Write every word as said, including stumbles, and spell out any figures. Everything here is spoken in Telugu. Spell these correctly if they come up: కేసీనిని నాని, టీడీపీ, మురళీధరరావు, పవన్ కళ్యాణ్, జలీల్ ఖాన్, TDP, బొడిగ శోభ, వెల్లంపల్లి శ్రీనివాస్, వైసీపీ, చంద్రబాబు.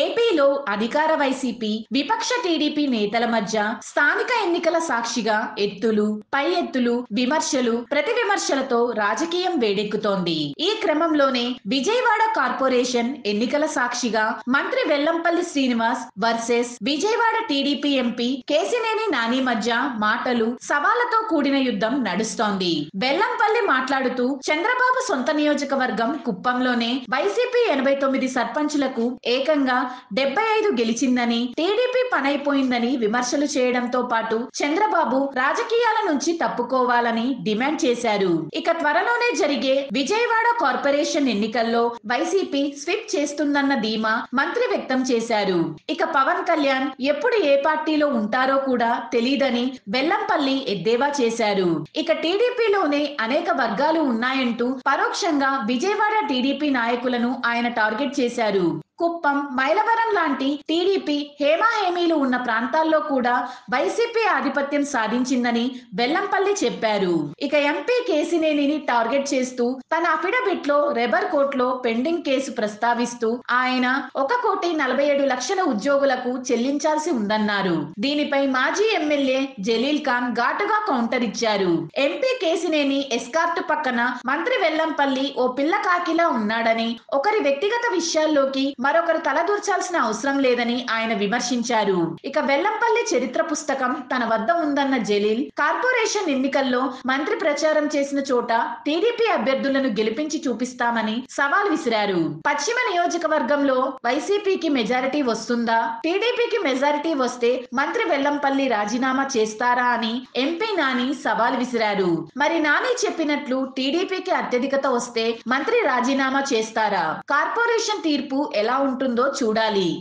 ఏపీలో అధికార వైసీపీ విపక్ష టీడీపీ నేతల మధ్య స్థానిక ఎన్నికల సాక్షిగా ఎత్తులు పై ఎత్తులు విమర్శలు ప్రతి విమర్శలతో రాజకీయం వేడెక్కుతోంది. ఈ క్రమంలోనే విజయవాడ కార్పొరేషన్ ఎన్నికల సాక్షిగా మంత్రి వెల్లంపల్లి శ్రీనివాస్ versus Vijayawada టీడీపీ MP కేసీనిని నాని మధ్య మాటలు సవాళ్లతో కూడిన యుద్ధం నడుస్తోంది. వెల్లంపల్లి మాట్లాడుతూ చంద్రబాబు సొంత నియోజకవర్గం కుప్పంలోనే వైసీపీ ఎనభై తొమ్మిది సర్పంచులకు ఏకంగా డెబ్బై ఐదు గెలిచిందని టీడీపీ పనైపోయిందని విమర్శలు చేయడంతో పాటు చంద్రబాబు రాజకీయాల నుంచి తప్పుకోవాలని డిమాండ్ చేశారు. ఇక త్వరలోనే జరిగే విజయవాడ కార్పొరేషన్ ఎన్నికల్లో వైసీపీ స్విప్ చేస్తుందన్న ధీమా మంత్రి వ్యక్తం చేశారు. ఇక పవన్ కళ్యాణ్ ఎప్పుడు ఏ పార్టీలో ఉంటారో కూడా తెలియదని వెల్లంపల్లి ఎద్దేవా చేశారు. ఇక టీడీపీలోనే అనేక వర్గాలు ఉన్నాయంటూ పరోక్షంగా విజయవాడ టీడీపీ నాయకులను ఆయన టార్గెట్ చేశారు. కుప్పం మైలవరం లాంటి టీడీపీ హేమాహేమీలు ఉన్న ప్రాంతాల్లో కూడా వైసీపీ ఆధిపత్యం సాధించిందని వెల్లంపల్లి చెప్పారు. ఇక ఎంపీ కేసీనిని టార్గెట్ చేస్తూ తన అఫిడవిట్ లో రెబర్ కోర్టులో పెండింగ్ కేసు ప్రస్తావిస్తూ ఆయన ఒక కోటి నలభై ఏడు లక్షల ఉద్యోగులకు చెల్లించాల్సి ఉందన్నారు. దీనిపై మాజీ ఎమ్మెల్యే జలీల్ ఖాన్ ఘాటుగా కౌంటర్ ఇచ్చారు. ఎంపీ కేసీనిని ఎస్కార్ట్ పక్కన మంత్రి వెల్లంపల్లి ఓ పిల్ల కాకిలా ఉన్నాడని ఒకరి వ్యక్తిగత విషయాల్లోకి మరొకరు తలదూర్చాల్సిన అవసరం లేదని ఆయన విమర్శించారు. ఇక వెల్లంపల్లి చరిత్ర పుస్తకం తన వద్ద ఉందన్న జలీల్ కార్పొరేషన్ ఎన్నికల్లో మంత్రి ప్రచారం చేసిన చోట టీడీపీ అభ్యర్థులను గెలిపించి చూపిస్తామని సవాల్ విసిరారు. పశ్చిమ నియోజకవర్గంలో వైసీపీకి మెజారిటీ వస్తుందా, టీడీపీకి మెజారిటీ వస్తే మంత్రి వెల్లంపల్లి రాజీనామా చేస్తారా అని ఎంపీ నాని సవాల్ విసిరారు. మరి నాని చెప్పినట్లు టీడీపీకి అత్యధికత వస్తే మంత్రి రాజీనామా చేస్తారా, కార్పొరేషన్ తీర్పు ఎలా ఉంటుందో చూడాలి.